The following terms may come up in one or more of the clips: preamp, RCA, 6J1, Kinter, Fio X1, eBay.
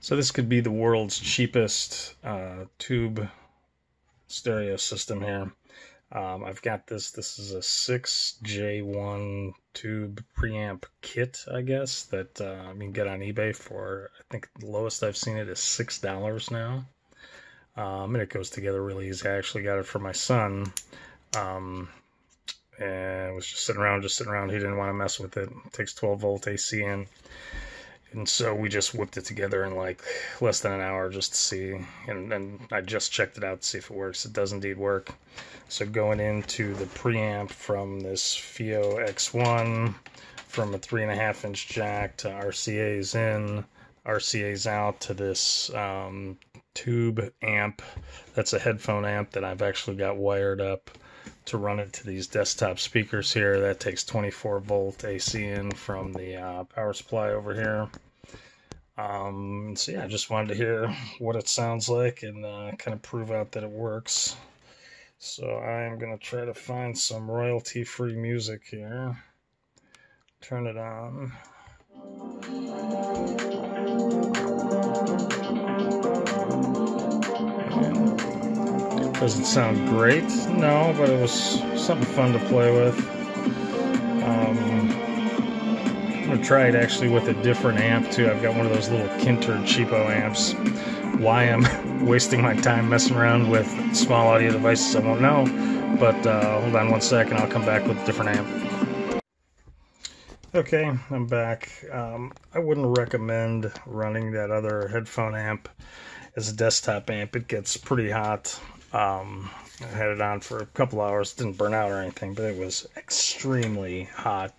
So this could be the world's cheapest tube stereo system here. I've got this. This is a 6J1 tube preamp kit, I guess, that you can get on eBay for, I think the lowest I've seen it is $6 now. And it goes together really easy. I actually got it for my son. And it was just sitting around. He didn't want to mess with it. It takes 12-volt AC in. And so we just whipped it together in like less than an hour just to see. And I just checked it out to see if it works. It does indeed work. So going into the preamp from this Fio X1, from a 3.5-inch jack to RCA's in, RCA's out to this tube amp. That's a headphone amp that I've actually got wired up to run it to these desktop speakers here. That takes 24-volt AC in from the power supply over here. So yeah, I just wanted to hear what it sounds like and kind of prove out that it works. So I am going to try to find some royalty-free music here. Turn it on. And it doesn't sound great, no, but it was something fun to play with. I'm going to try it actually with a different amp too. I've got one of those little Kinter cheapo amps. Why I'm wasting my time messing around with small audio devices, I won't know. But hold on one second, I'll come back with a different amp. Okay, I'm back. I wouldn't recommend running that other headphone amp as a desktop amp. It gets pretty hot. I had it on for a couple hours. It didn't burn out or anything, but it was extremely hot.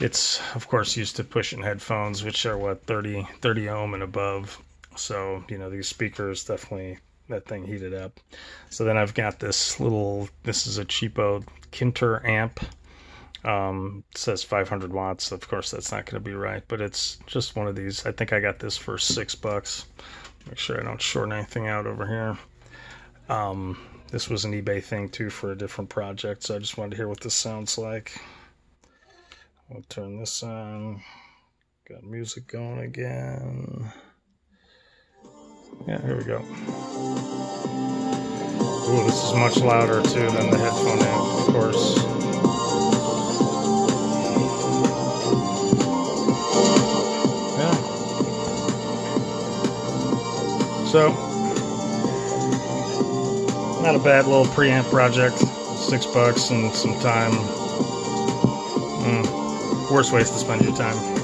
It's, of course, used to pushing headphones, which are, what, 30 ohm and above. So, you know, these speakers, definitely that thing heated up. So then I've got this little, this is a cheapo Kinter amp. It says 500 watts. Of course, that's not going to be right, but it's just one of these. I think I got this for $6. Make sure I don't short anything out over here. This was an eBay thing too for a different project. So I just wanted to hear what this sounds like. We'll turn this on. Got music going again. Yeah, here we go. Ooh, this is much louder too than the headphone amp, of course. Yeah. So, not a bad little preamp project. $6 and some time. Worst ways to spend your time.